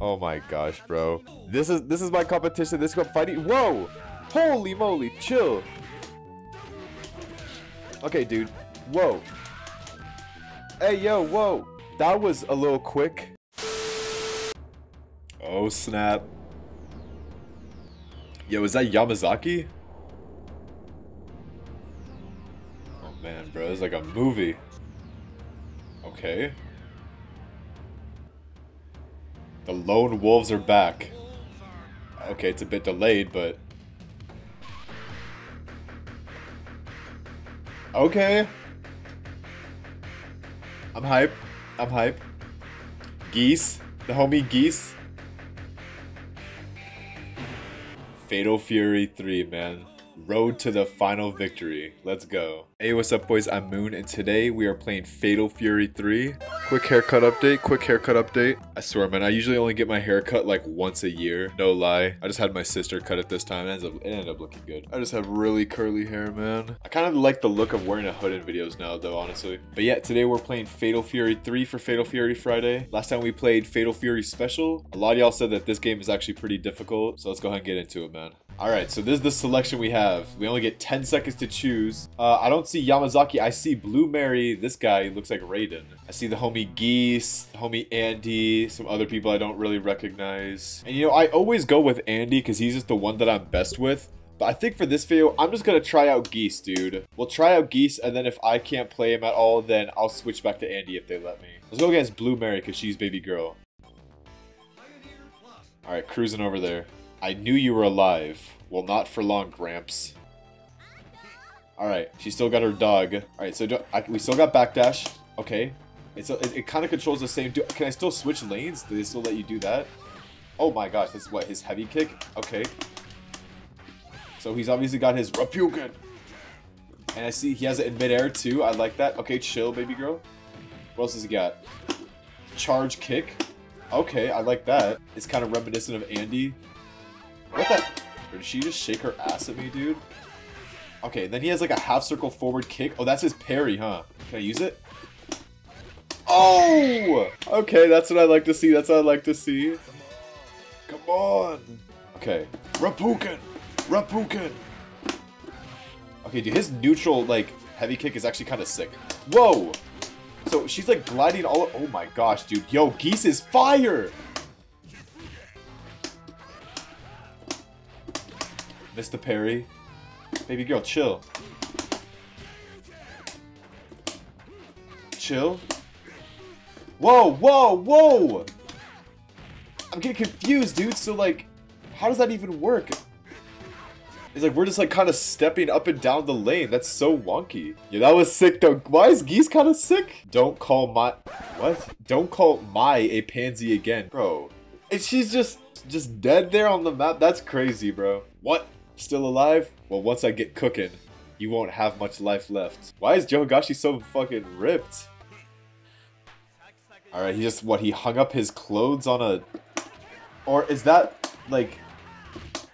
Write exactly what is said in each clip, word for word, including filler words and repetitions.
Oh my gosh, bro. This is this is my competition. This is what I'm fighting. Whoa! Holy moly, chill. Okay, dude. Whoa. Hey, yo, whoa. That was a little quick. Oh, snap. Yo, is that Yamazaki? Oh, man, bro. It's like a movie. Okay. The lone wolves are back. Okay, it's a bit delayed, but... okay. I'm hype. I'm hype. Geese. The homie Geese. Fatal Fury three, man. Road to the final victory. Let's go. Hey, what's up, boys? I'm Moon, and today we are playing Fatal Fury three. Quick haircut update. Quick haircut update. I swear, man, I usually only get my hair cut like once a year. No lie. I just had my sister cut it this time. It ended up, it ended up looking good. I just have really curly hair, man. I kind of like the look of wearing a hood in videos now, though, honestly. But yeah, today we're playing Fatal Fury three for Fatal Fury Friday. Last time we played Fatal Fury Special. A lot of y'all said that this game is actually pretty difficult. So let's go ahead and get into it, man. All right, so this is the selection we have. We only get ten seconds to choose. Uh, I don't see Yamazaki. I see Blue Mary. This guy looks like Raiden. I see the homie Geese, the homie Andy, some other people I don't really recognize. And you know, I always go with Andy because he's just the one that I'm best with. But I think for this video, I'm just going to try out Geese, dude. We'll try out Geese, and then if I can't play him at all, then I'll switch back to Andy if they let me. Let's go against Blue Mary because she's baby girl. All right, cruising over there. I knew you were alive. Well, not for long, Gramps. Alright, she still got her dog. Alright, so do I, we still got backdash. Okay. It's a, it it kind of controls the same... Do can I still switch lanes? Do they still let you do that? Oh my gosh, that's what? His heavy kick? Okay. So he's obviously got his Reppuken. And I see he has it in midair too. I like that. Okay, chill, baby girl. What else does he got? Charge kick. Okay, I like that. It's kind of reminiscent of Andy. What the... Did she just shake her ass at me, dude? Okay, then he has like a half circle forward kick. Oh, that's his parry, huh? Can I use it? Oh! Okay, that's what I like to see. That's what I like to see. Come on! Come on. Okay. Reppuken! Reppuken! Okay, dude, his neutral, like, heavy kick is actually kind of sick. Whoa! So she's like gliding all... Oh my gosh, dude. Yo, Geese is fire! Missed the parry. Baby girl, chill. Chill. Whoa, whoa, whoa! I'm getting confused, dude. So, like, how does that even work? It's like, we're just, like, kind of stepping up and down the lane. That's so wonky. Yeah, that was sick, though. Why is Geese kind of sick? Don't call Mai... What? Don't call Mai a pansy again. Bro. And she's just, just dead there on the map. That's crazy, bro. What? Still alive? Well, once I get cooking, you won't have much life left. Why is Joe Higashi so fucking ripped? Alright, he just, what, he hung up his clothes on a... Or is that, like...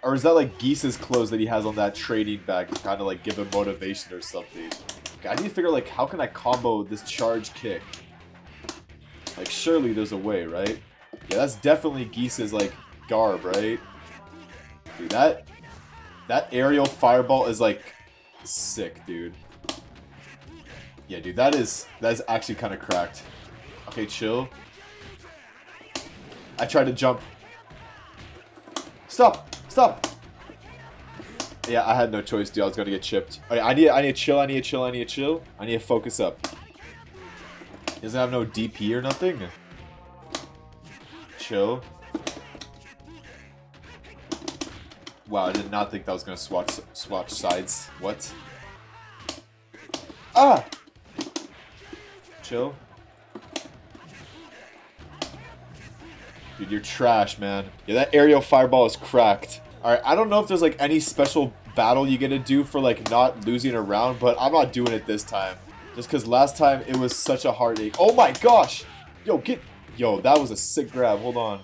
Or is that, like, Geese's clothes that he has on that trading bag to kind of, like, give him motivation or something? Okay, I need to figure, like, how can I combo this charge kick? Like, surely there's a way, right? Yeah, that's definitely Geese's, like, garb, right? Dude, that... That aerial fireball is, like, sick, dude. Yeah, dude, that is that is actually kind of cracked. Okay, chill. I tried to jump. Stop! Stop! Yeah, I had no choice, dude. I was gonna get chipped. Alright, I need I need to chill, I need to chill, I need to chill. I need to focus up. He doesn't have no D P or nothing. Chill. Wow, I did not think that was gonna swatch swatch sides. What? Ah! Chill. Dude, you're trash, man. Yeah, that aerial fireball is cracked. Alright, I don't know if there's like any special battle you get to do for like not losing a round, but I'm not doing it this time. Just because last time it was such a heartache. Oh my gosh! Yo, get... Yo, that was a sick grab. Hold on.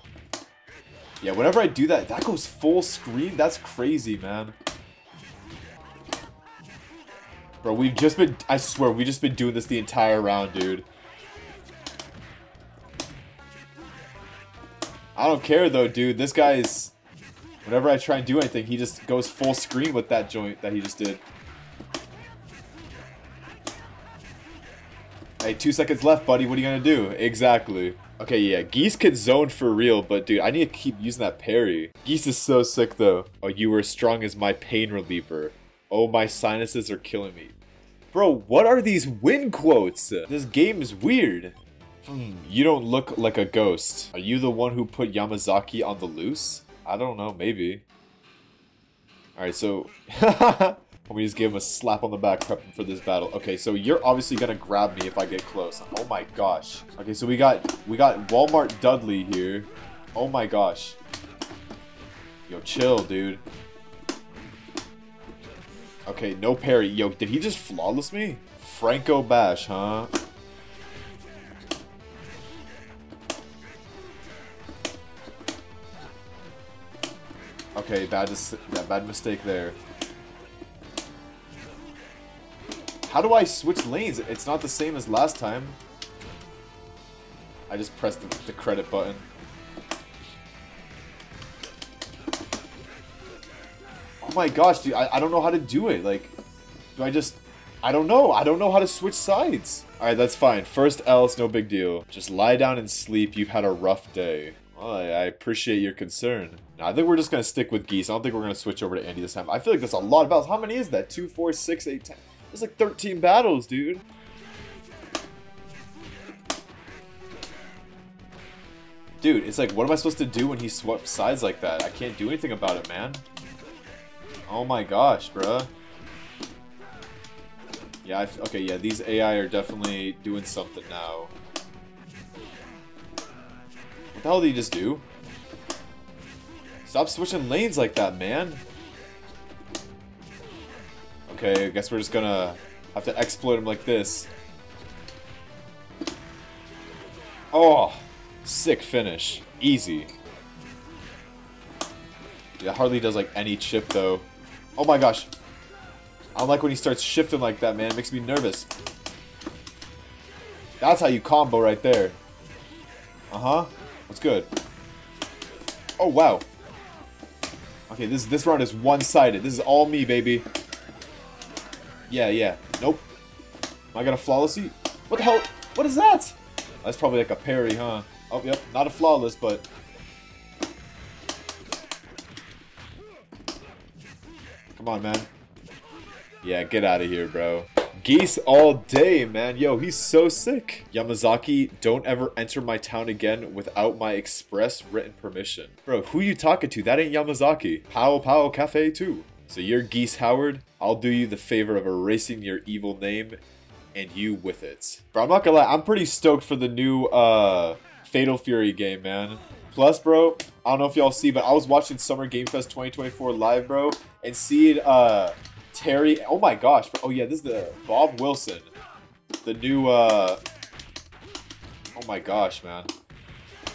Yeah, whenever I do that, that goes full screen. That's crazy, man. Bro, we've just been... I swear, we've just been doing this the entire round, dude. I don't care though, dude. This guy is... Whenever I try and do anything, he just goes full screen with that joint that he just did. Hey, two seconds left, buddy. What are you gonna do? Exactly. Okay, yeah. Geese could zone for real, but dude, I need to keep using that parry. Geese is so sick though. Oh, you were strong as my pain reliever. Oh, my sinuses are killing me. Bro, what are these win quotes? This game is weird. Hmm, you don't look like a ghost. Are you the one who put Yamazaki on the loose? I don't know, maybe. Alright, so... We just gave him a slap on the back, prepping for this battle. Okay, so you're obviously gonna grab me if I get close. Oh my gosh. Okay, so we got we got Walmart Dudley here. Oh my gosh. Yo, chill, dude. Okay, no parry. Yo, did he just flawless me? Franco bash, huh? Okay, bad, yeah, bad mistake there. How do I switch lanes? It's not the same as last time. I just pressed the, the credit button. Oh my gosh, dude, I, I don't know how to do it. Like, do I just... I don't know. I don't know how to switch sides. Alright, that's fine. First L, it's no big deal. Just lie down and sleep. You've had a rough day. Well, I, I appreciate your concern. Now, I think we're just going to stick with Geese. I don't think we're going to switch over to Andy this time. I feel like there's a lot of battles. How many is that? two, four, six, eight, ten... There's like thirteen battles, dude. Dude, it's like, what am I supposed to do when he swaps sides like that? I can't do anything about it, man. Oh my gosh, bruh. Yeah, I f okay, yeah, these A I are definitely doing something now. What the hell did he just do? Stop switching lanes like that, man. Okay, I guess we're just gonna have to exploit him like this. Oh, sick finish. Easy. Yeah, hardly does like any chip though. Oh my gosh. I don't like when he starts shifting like that, man. It makes me nervous. That's how you combo right there. Uh-huh. That's good. Oh, wow. Okay, this, this round is one-sided. This is all me, baby. Yeah, yeah. Nope. Am I gonna flawless you? What the hell? What is that? That's probably like a parry, huh? Oh, yep. Not a flawless, but... Come on, man. Yeah, get out of here, bro. Geese all day, man. Yo, he's so sick. Yamazaki, don't ever enter my town again without my express written permission. Bro, who you talking to? That ain't Yamazaki. Pow Pow Cafe too. So you're Geese Howard. I'll do you the favor of erasing your evil name and you with it. Bro, I'm not gonna lie. I'm pretty stoked for the new uh, Fatal Fury game, man. Plus, bro, I don't know if y'all see, but I was watching Summer Game Fest twenty twenty-four live, bro, and seeing uh, Terry... Oh my gosh. Bro. Oh yeah, this is the Bob Wilson. The new... Uh, oh my gosh, man.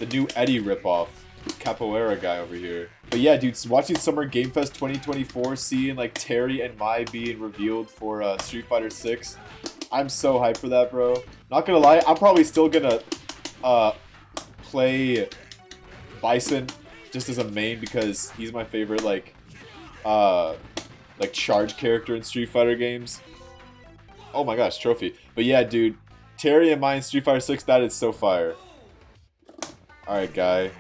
The new Eddie ripoff. Capoeira guy over here. But yeah, dude, watching Summer Game Fest twenty twenty-four, seeing like Terry and Mai being revealed for uh, Street Fighter six, I'm so hyped for that, bro. Not gonna lie, I'm probably still gonna uh, play Bison just as a main because he's my favorite like uh, like charge character in Street Fighter games. Oh my gosh, trophy. But yeah, dude, Terry and Mai in Street Fighter six, that is so fire. All right, guy.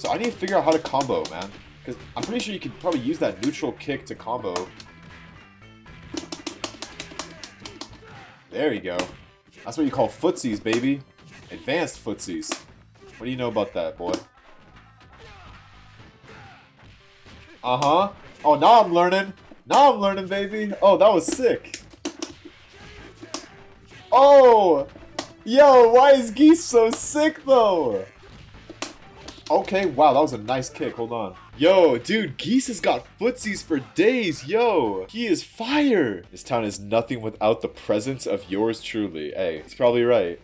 So I need to figure out how to combo, man. Because I'm pretty sure you could probably use that neutral kick to combo. There you go. That's what you call footsies, baby. Advanced footsies. What do you know about that, boy? Uh-huh. Oh, now I'm learning. Now I'm learning, baby. Oh, that was sick. Oh! Yo, why is Geese so sick, though? Okay, wow, that was a nice kick. Hold on. Yo, dude, Geese has got footsies for days, yo. He is fire. This town is nothing without the presence of yours truly. Hey, he's probably right.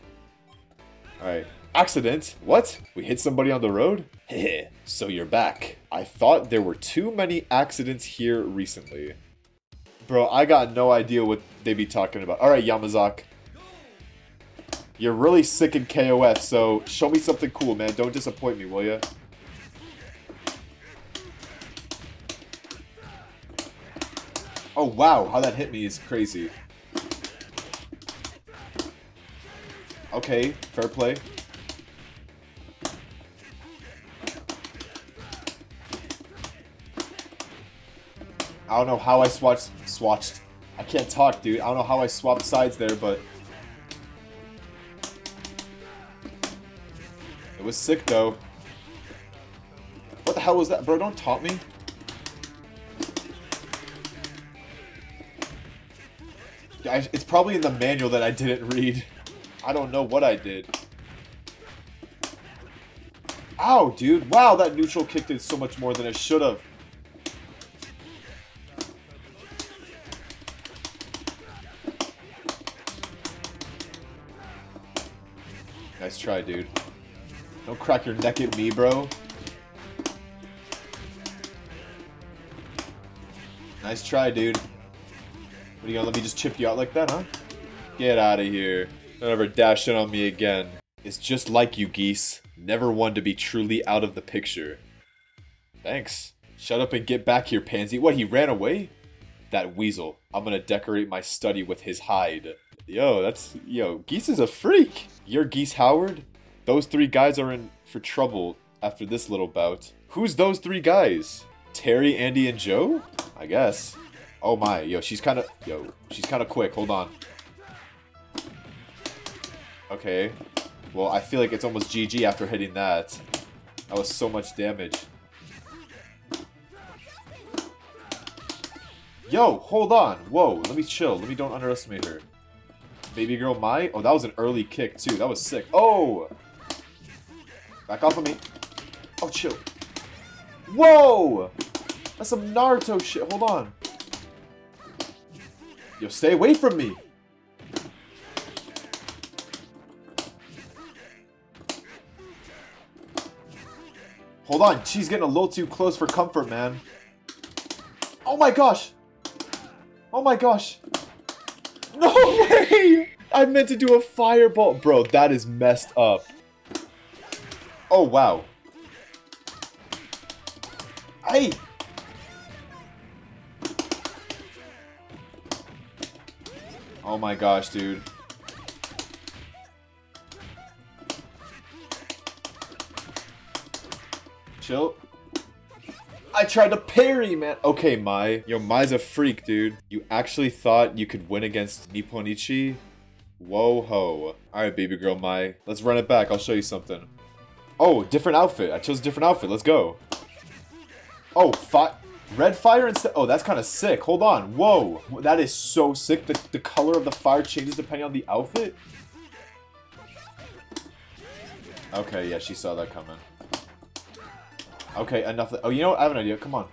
All right. Accident? What? We hit somebody on the road? Heh. So you're back. I thought there were too many accidents here recently. Bro, I got no idea what they be talking about. All right, Yamazaki. You're really sick in K O F, so show me something cool, man. Don't disappoint me, will ya? Oh, wow. How that hit me is crazy. Okay, fair play. I don't know how I swatched... Swatched. I can't talk, dude. I don't know how I swapped sides there, but... It was sick, though. What the hell was that? Bro, don't taunt me. I, it's probably in the manual that I didn't read. I don't know what I did. Ow, dude. Wow, that neutral kick did so much more than it should have. Nice try, dude. Don't crack your neck at me, bro. Nice try, dude. What, are you gonna let me just chip you out like that, huh? Get out of here. Don't ever dash in on me again. It's just like you, Geese. Never one to be truly out of the picture. Thanks. Shut up and get back here, Pansy. What, he ran away? That weasel. I'm gonna decorate my study with his hide. Yo, that's... Yo, Geese is a freak. You're Geese Howard? Those three guys are in for trouble after this little bout. Who's those three guys? Terry, Andy, and Joe? I guess. Oh my, yo, she's kind of... Yo, she's kind of quick. Hold on. Okay. Well, I feel like it's almost G G after hitting that. That was so much damage. Yo, hold on. Whoa, let me chill. Let me don't underestimate her. Baby girl Mai? Oh, that was an early kick, too. That was sick. Oh! Back off of me. Oh, chill. Whoa! That's some Naruto shit. Hold on. Yo, stay away from me. Hold on. She's getting a little too close for comfort, man. Oh, my gosh. Oh, my gosh. No way! I meant to do a fireball. Bro, that is messed up. Oh, wow. Hey! Oh my gosh, dude. Chill. I tried to parry, man. Okay, Mai. Yo, Mai's a freak, dude. You actually thought you could win against Nipponichi? Whoa ho. Alright, baby girl Mai. Let's run it back. I'll show you something. Oh, different outfit. I chose a different outfit. Let's go. Oh, fi red fire instead. Oh, that's kind of sick. Hold on. Whoa. That is so sick. The, the color of the fire changes depending on the outfit. Okay, yeah, she saw that coming. Okay, enough. Oh, you know what? I have an idea. Come on.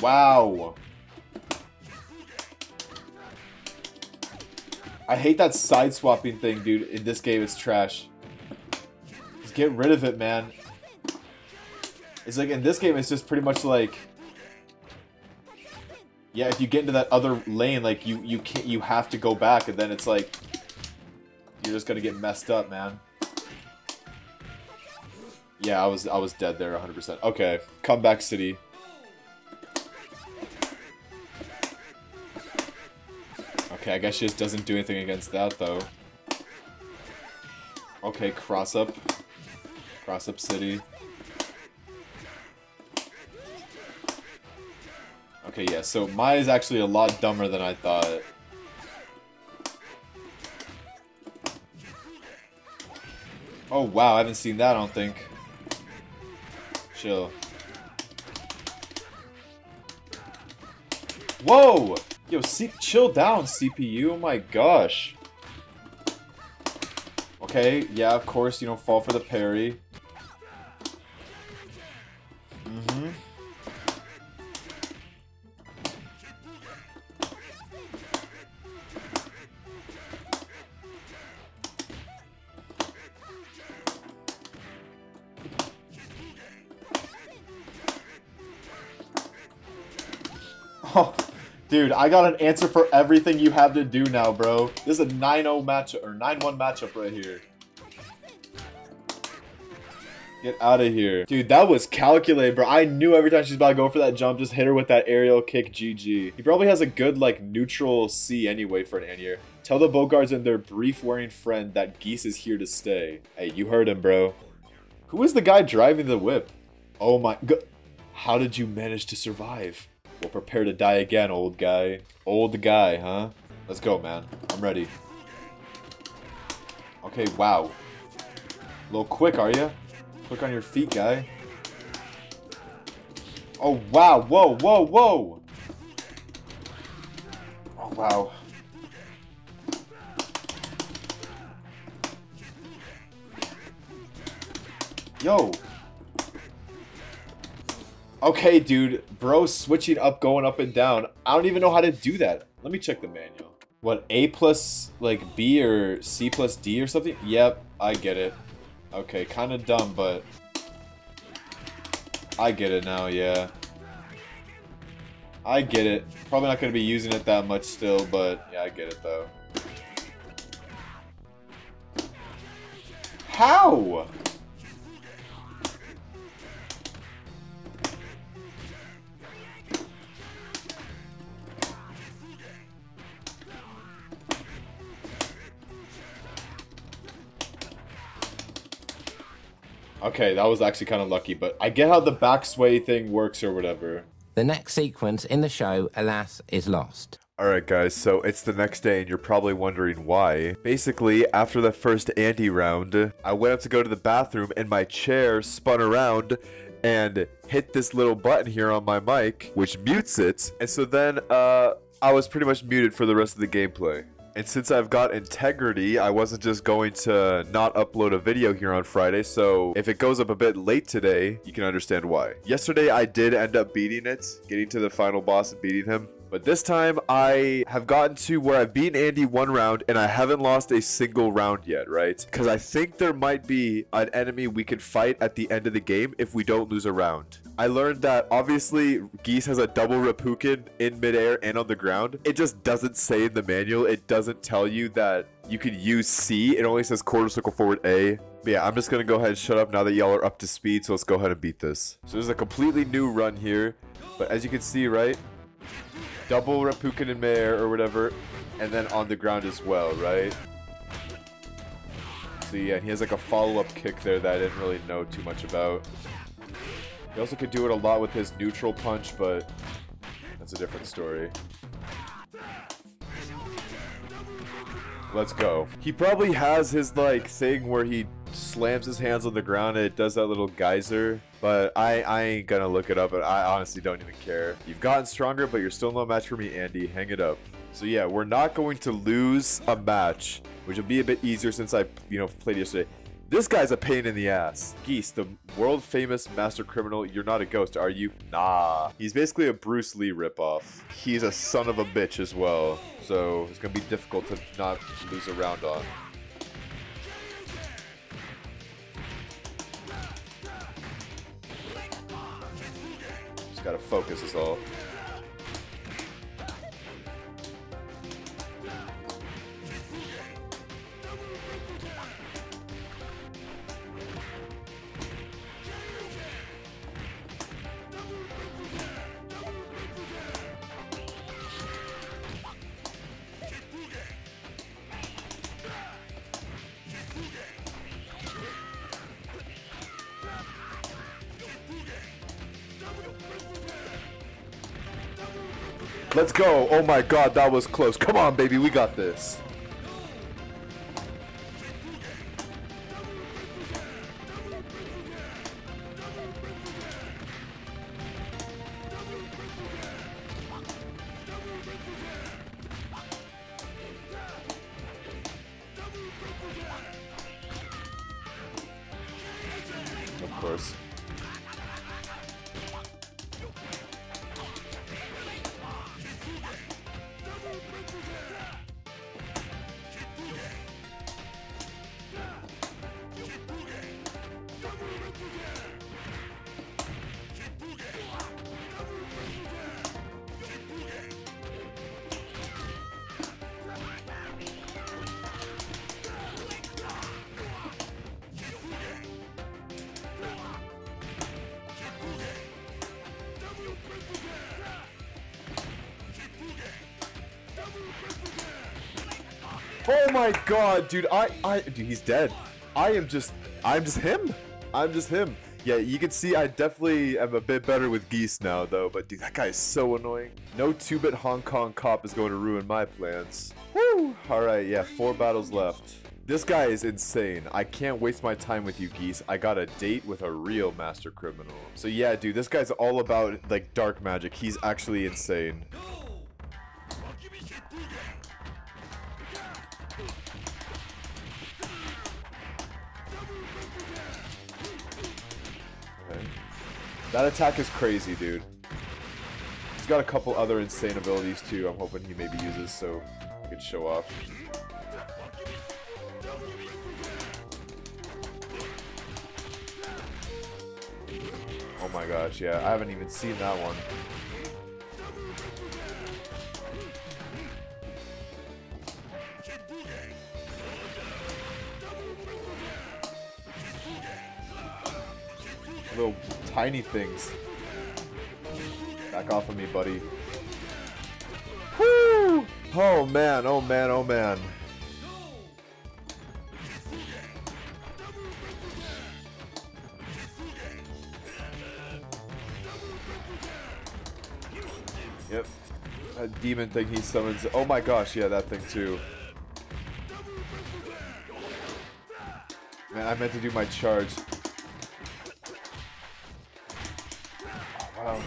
Wow. I hate that side-swapping thing, dude. In this game, it's trash. Just get rid of it, man. It's like, in this game, it's just pretty much like... Yeah, if you get into that other lane, like, you, you, can't, you have to go back, and then it's like... You're just gonna get messed up, man. Yeah, I was I was dead there, one hundred percent. Okay, comeback city. Okay, I guess she just doesn't do anything against that, though. Okay, cross up. Cross up city. Okay, yeah, so Mai is actually a lot dumber than I thought. Oh, wow, I haven't seen that, I don't think. Chill. Whoa! Yo, see, chill down, C P U. Oh, my gosh. Okay, yeah, of course, you don't fall for the parry. Mm-hmm. Dude, I got an answer for everything you have to do now, bro. This is a nine oh matchup, or nine one matchup right here. Get out of here. Dude, that was calculated, bro. I knew every time she's about to go for that jump, just hit her with that aerial kick, G G. He probably has a good, like, neutral C anyway for an anti-air. Tell the Bogards and their brief-wearing friend that Geese is here to stay. Hey, you heard him, bro. Who is the guy driving the whip? Oh my god. How did you manage to survive? Well, prepare to die again, old guy. Old guy, huh? Let's go, man. I'm ready. Okay, wow. A little quick, are you? Quick on your feet, guy. Oh, wow. Whoa, whoa, whoa. Oh, wow. Yo. Okay, dude. Bro, switching up, going up and down. I don't even know how to do that. Let me check the manual. What, A plus, like, B or C plus D or something? Yep, I get it. Okay, kind of dumb, but I get it now, yeah. I get it. Probably not going to be using it that much still, but yeah, I get it, though. How? Okay, that was actually kind of lucky, but I get how the back sway thing works or whatever. The next sequence in the show, alas, is lost. Alright guys, so it's the next day and you're probably wondering why. Basically, after the first Andy round, I went up to go to the bathroom and my chair spun around and hit this little button here on my mic, which mutes it. And so then, uh, I was pretty much muted for the rest of the gameplay. And since I've got integrity, I wasn't just going to not upload a video here on Friday, so if it goes up a bit late today, you can understand why. Yesterday, I did end up beating it, getting to the final boss and beating him. But this time, I have gotten to where I've beaten Andy one round, and I haven't lost a single round yet, right? Because I think there might be an enemy we could fight at the end of the game if we don't lose a round. I learned that, obviously, Geese has a double Reppuken in midair and on the ground. It just doesn't say in the manual. It doesn't tell you that you can use C. It only says quarter circle forward A. But yeah, I'm just going to go ahead and shut up now that y'all are up to speed, so let's go ahead and beat this. So there's a completely new run here, but as you can see, right? Double Reppuken in midair or whatever, and then on the ground as well, right? So yeah, he has like a follow-up kick there that I didn't really know too much about. He also could do it a lot with his neutral punch, but that's a different story. Let's go. He probably has his like thing where he slams his hands on the ground and it does that little geyser, but I, I ain't gonna look it up, and I honestly don't even care. You've gotten stronger, but you're still no match for me, Andy. Hang it up. So yeah, we're not going to lose a match, which will be a bit easier since I, you know, played yesterday. This guy's a pain in the ass. Geese, the world-famous master criminal, you're not a ghost, are you? Nah. He's basically a Bruce Lee ripoff. He's a son of a bitch as well, so it's gonna be difficult to not lose a round on. Gotta focus is all. Let's go. Oh my god, that was close. Come on, baby. We got this. Of course. Oh my god, dude, I, I, dude, he's dead. I am just, I'm just him. I'm just him. Yeah, you can see I definitely am a bit better with Geese now, though. But dude, that guy is so annoying. No two-bit Hong Kong cop is going to ruin my plans. Woo! All right, yeah, four battles left. This guy is insane. I can't waste my time with you, Geese. I got a date with a real master criminal. So yeah, dude, this guy's all about, like, dark magic. He's actually insane. Okay. That attack is crazy, dude. He's got a couple other insane abilities, too, I'm hoping he maybe uses so he can show off. Oh my gosh, yeah, I haven't even seen that one. Little tiny things. Back off of me, buddy. Woo! Oh man, oh man, oh man. Yep, that demon thing he summons. Oh my gosh, yeah, that thing too. Man, I meant to do my charge. Wow.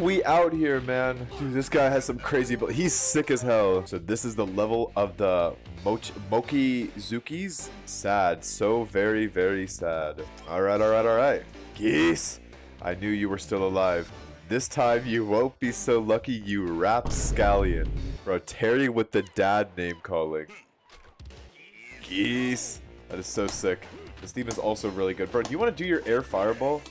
We out here, man. Dude, this guy has some crazy, but he's sick as hell. So this is the level of the Mochizuki's. Sad. So very, very sad. All right, all right, all right. Geese, I knew you were still alive. This time you won't be so lucky, you rapscallion. Bro, Terry with the dad name calling. Geese. That is so sick. This theme is also really good. Bro, do you want to do your air fireball?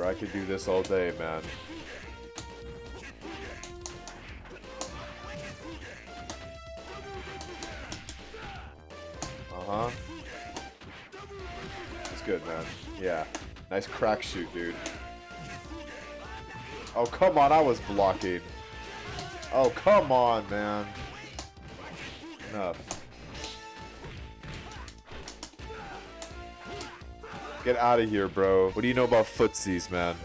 I could do this all day, man. Uh-huh. That's good, man. Yeah. Nice crack shoot, dude. Oh, come on. I was blocking. Oh, come on, man. Enough. Get out of here, bro. What do you know about footsies, man?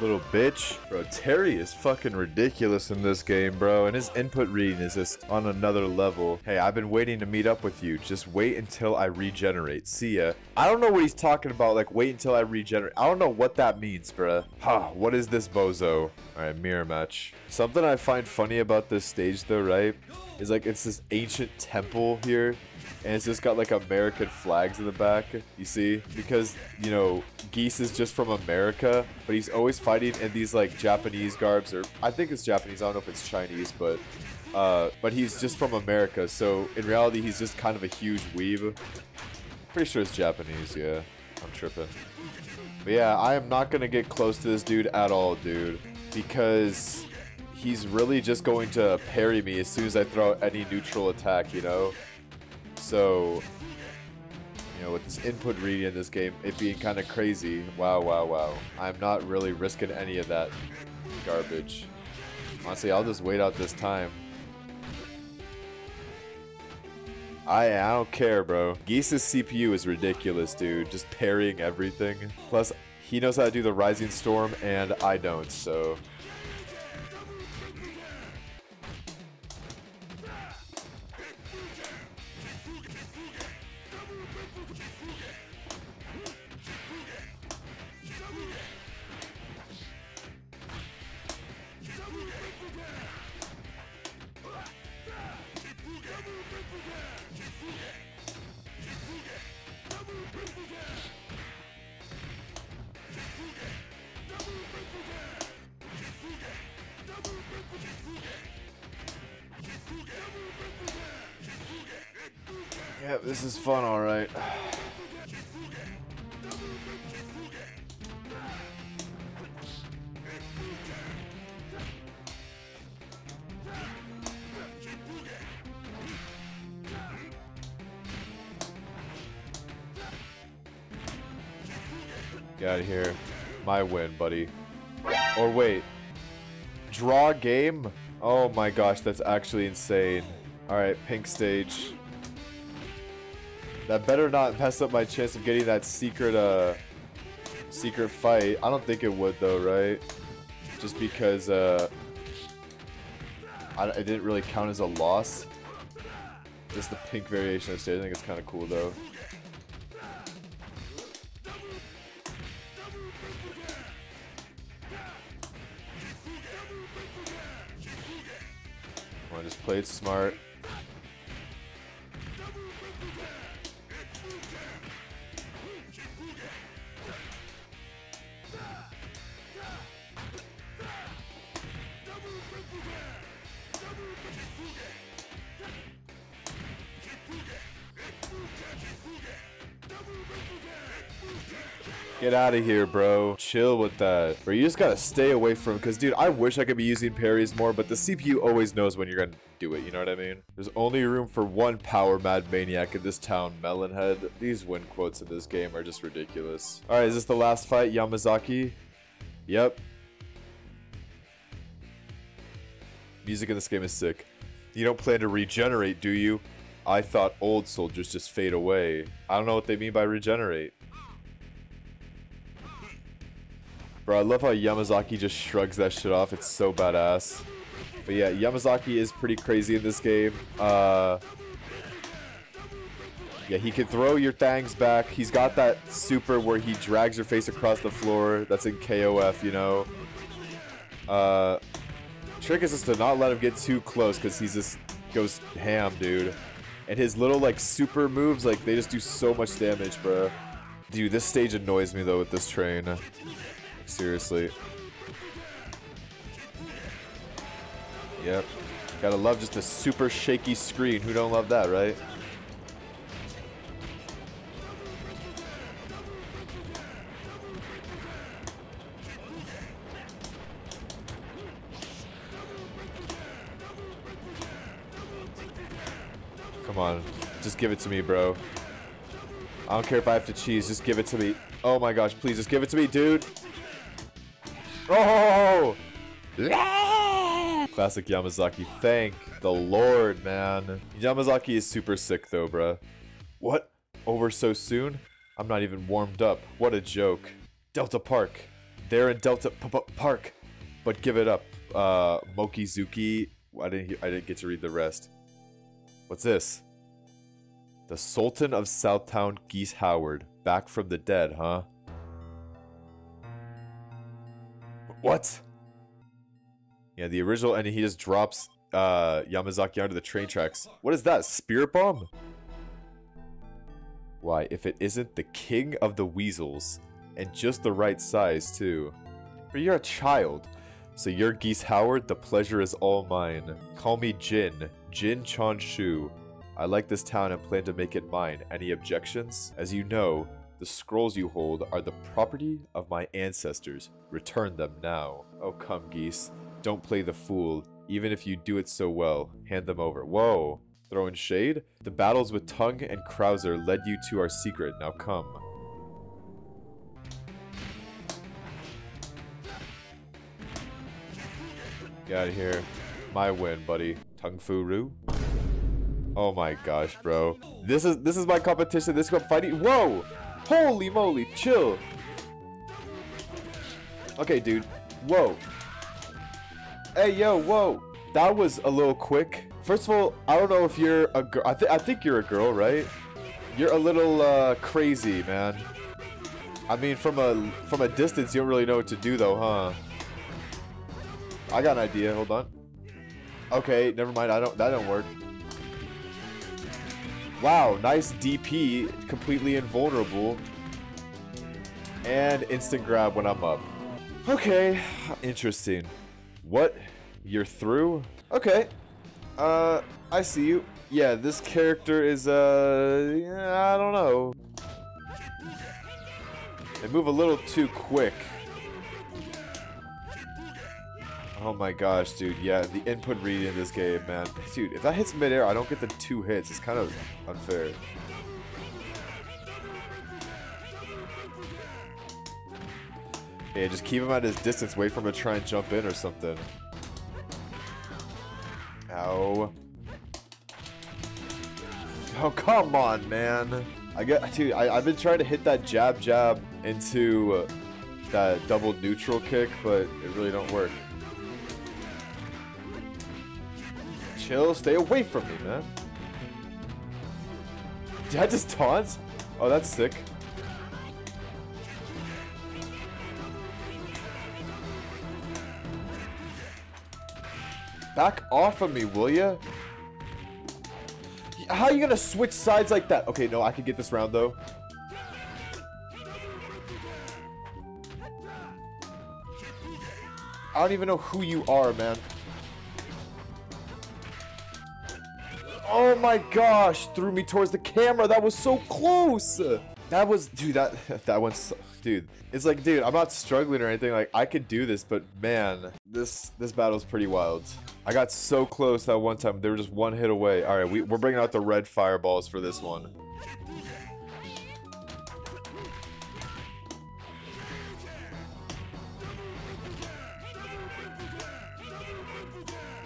Little bitch. Bro, Terry is fucking ridiculous in this game, bro, and his input reading is just on another level. Hey, I've been waiting to meet up with you. Just wait until I regenerate. See ya. I don't know what he's talking about, like, wait until I regenerate. I don't know what that means, bruh. Huh, what is this bozo? Alright, mirror match. Something I find funny about this stage, though, right, is, like, it's this ancient temple here, and it's just got, like, American flags in the back, you see? Because, you know, Geese is just from America, but he's always fighting in these, like, Japanese garbs, or I think it's Japanese, I don't know if it's Chinese, but uh, but he's just from America, so in reality, he's just kind of a huge weeb. Pretty sure it's Japanese, yeah. I'm tripping. But yeah, I am not gonna get close to this dude at all, dude, because he's really just going to parry me as soon as I throw out any neutral attack, you know? So, you know, with this input reading in this game, it being kind of crazy, wow, wow, wow. I'm not really risking any of that garbage. Honestly, I'll just wait out this time. I, I don't care, bro. Geese's C P U is ridiculous, dude. Just parrying everything. Plus, He knows how to do the Rising Storm, and I don't, so... Yep, this is fun, all right. Get out of here. My win, buddy. Or wait. Draw game? Oh my gosh, that's actually insane. Alright, pink stage. That better not mess up my chance of getting that secret, uh... secret fight. I don't think it would, though, right? Just because, uh... I, it didn't really count as a loss. Just the pink variation of stage. I think it's kind of cool, though. I just played smart. Get out of here, bro. Chill with that. Bro, you just gotta stay away from, because, dude, I wish I could be using parries more, but the C P U always knows when you're gonna do it, you know what I mean? There's only room for one power mad maniac in this town, Melonhead. These win quotes in this game are just ridiculous. Alright, is this the last fight, Yamazaki? Yep. Music in this game is sick. You don't plan to regenerate, do you? I thought old soldiers just fade away. I don't know what they mean by regenerate. Bro, I love how Yamazaki just shrugs that shit off. It's so badass. But yeah, Yamazaki is pretty crazy in this game. Uh, yeah, he can throw your thangs back. He's got that super where he drags your face across the floor. That's in K O F, you know. Uh, trick is just to not let him get too close because he just goes ham, dude. And his little, like, super moves, like, they just do so much damage, bro. Dude, this stage annoys me, though, with this train. Seriously. Yep. Gotta love just a super shaky screen. Who don't love that, right? Come on. Just give it to me, bro. I don't care if I have to cheese. Just give it to me. Oh my gosh, please. Just give it to me, dude. Oh! Yeah! Classic Yamazaki. Thank the Lord, man. Yamazaki is super sick, though, bruh. What? Over so soon? I'm not even warmed up. What a joke. Delta Park. They're in Delta P-P-Park. But give it up. Uh, Mochizuki. I didn't, I didn't get to read the rest. What's this? The Sultan of Southtown, Geese Howard. Back from the dead, huh? What? Yeah, the original, and he just drops uh, Yamazaki onto the train tracks. What is that? Spirit Bomb? Why, if it isn't the King of the Weasels, and just the right size, too. But you're a child. So you're Geese Howard, the pleasure is all mine. Call me Jin. Jin Chonshu. I like this town and plan to make it mine. Any objections? As you know, the scrolls you hold are the property of my ancestors. Return them now. Oh, come, Geese. Don't play the fool. Even if you do it so well, hand them over. Whoa. Throwing shade? The battles with Tung and Krauser led you to our secret. Now come. Get out of here. My win, buddy. Tung Fu Ru? Oh my gosh, bro. This is this is my competition. This is what I'm fighting. Whoa! Holy moly, chill. Okay, dude. Whoa. Hey, yo, whoa. That was a little quick. First of all, I don't know if you're a girl. I, th I think you're a girl, right? You're a little uh, crazy, man. I mean, from a from a distance, you don't really know what to do, though, huh? I got an idea. Hold on. Okay, never mind. I don't. That don't work. Wow, nice D P, completely invulnerable, and instant grab when I'm up. Okay, interesting. What? You're through? Okay. Uh, I see you. Yeah, this character is, uh, yeah, I don't know. They move a little too quick. Oh my gosh, dude. Yeah, the input read in this game, man. Dude, if that hits midair, I don't get the two hits. It's kind of unfair. Yeah, just keep him at his distance. Wait for him to try and jump in or something. Ow. Oh, come on, man. I got, dude, I, I've been trying to hit that jab jab into uh, that double neutral kick, but it really don't work. Chill, stay away from me, man. Did I just taunt? Oh, that's sick. Back off of me, will ya? How are you gonna switch sides like that? Okay, no, I can get this round, though. I don't even know who you are, man. Oh my gosh, threw me towards the camera. That was so close. That was, dude, that, that one's, so, dude. It's like, dude, I'm not struggling or anything. Like, I could do this, but man, this, this battle's pretty wild. I got so close that one time. They were just one hit away. All right, we, we're bringing out the red fireballs for this one.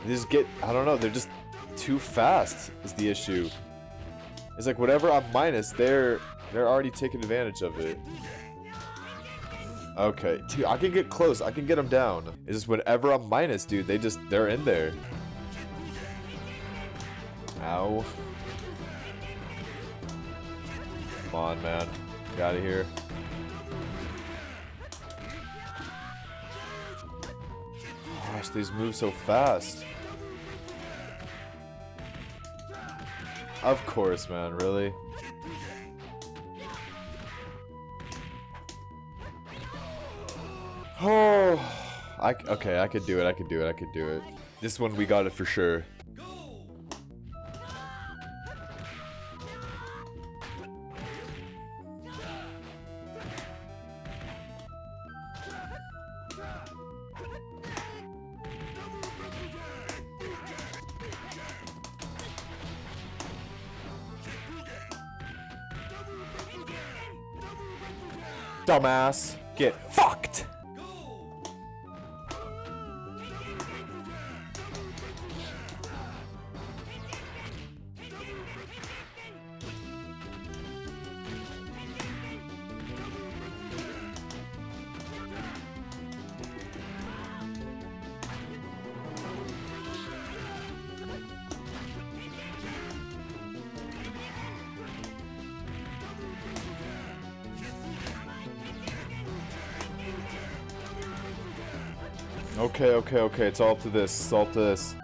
They just get, I don't know, they're just too fast is the issue. It's like whatever I'm minus, they're they're already taking advantage of it. Okay, dude, I can get close. I can get them down. It's just whenever I'm minus, dude, they just, they're in there. Ow. Come on, man. Get out of here. Gosh, these move so fast. Of course, man, really? Oh, I, okay, I could do it, I could do it, I could do it. This one, we got it for sure. Dumbass, get fucked! Okay, okay, okay. It's all up to this. It's all up to this.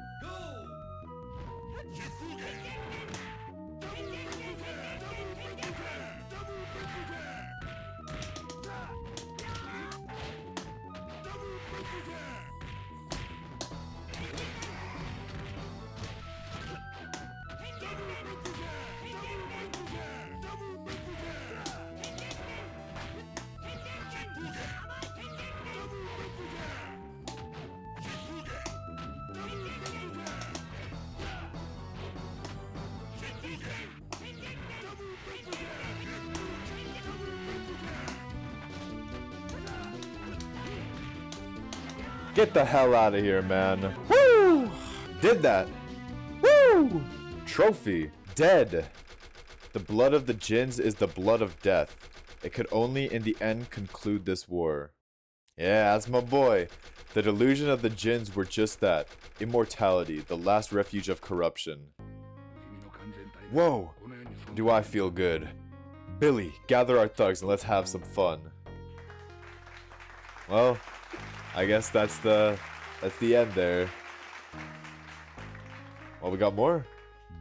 Get the hell out of here, man. Woo! Did that. Woo! Trophy. Dead. The blood of the Jins is the blood of death. It could only in the end conclude this war. Yeah, that's my boy. The delusion of the Jins were just that. Immortality, the last refuge of corruption. Whoa! Do I feel good. Billy, gather our thugs and let's have some fun. Well, I guess that's the that's the end there. Well, we got more?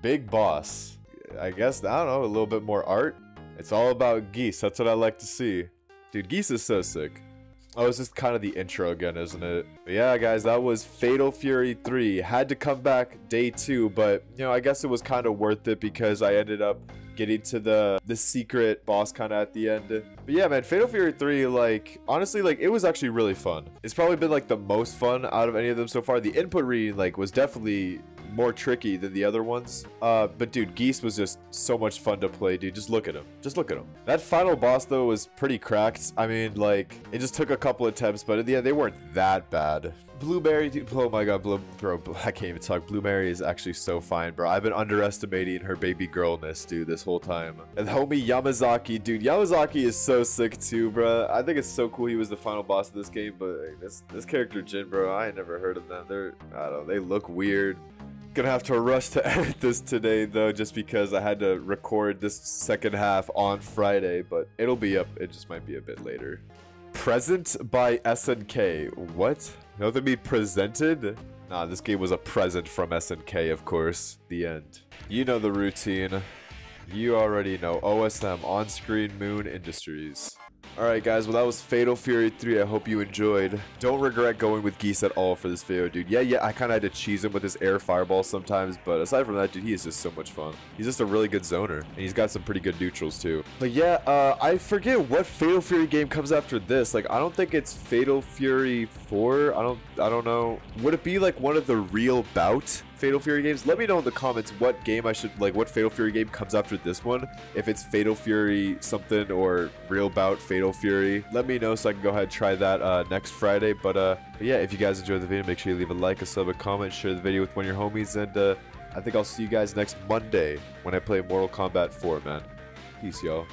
Big Boss. I guess, I don't know, a little bit more art. It's all about Geese, that's what I like to see. Dude, Geese is so sick. Oh, it's just kind of the intro again, isn't it? But yeah, guys, that was Fatal Fury three. Had to come back day two, but, you know, I guess it was kind of worth it because I ended up getting to the, the secret boss kind of at the end. But yeah, man, Fatal Fury three, like, honestly, like, it was actually really fun. It's probably been, like, the most fun out of any of them so far. The input reading, like, was definitely more tricky than the other ones. Uh, but dude, Geese was just so much fun to play, dude. Just look at him. Just look at him. That final boss, though, was pretty cracked. I mean, like, it just took a couple attempts, but in the end, they weren't that bad. Blue Mary, dude. Oh my god, Blue, bro, I can't even talk. Blue Mary is actually so fine, bro. I've been underestimating her baby girlness, dude, this whole time. And homie Yamazaki, dude. Yamazaki is so sick, too, bro. I think it's so cool he was the final boss of this game, but like, this, this character, Jin, bro, I ain't never heard of them. They're, I don't know, they look weird. Gonna have to rush to edit this today though, just because I had to record this second half on Friday, but it'll be up. It just might be a bit later. Present by S N K. What? Nothing be presented? Nah, this game was a present from S N K, of course. The end. You know the routine. You already know. O S M, Onscreenmoon Industries. Alright guys, well that was Fatal Fury three, I hope you enjoyed. Don't regret going with Geese at all for this video, dude. Yeah, yeah, I kinda had to cheese him with his air fireball sometimes, but aside from that, dude, he is just so much fun. He's just a really good zoner, and he's got some pretty good neutrals too. But yeah, uh, I forget what Fatal Fury game comes after this. Like, I don't think it's Fatal Fury four, I don't, I don't know. Would it be like one of the Real Bout Fatal Fury games? Let me know in the comments what game I should, like, what Fatal Fury game comes after this one. If it's Fatal Fury something or Real Bout Fatal Fury, let me know so I can go ahead and try that uh, next Friday. But uh, yeah, if you guys enjoyed the video, make sure you leave a like, a sub, a comment, share the video with one of your homies, and uh, I think I'll see you guys next Monday when I play Mortal Kombat four, man. Peace, y'all.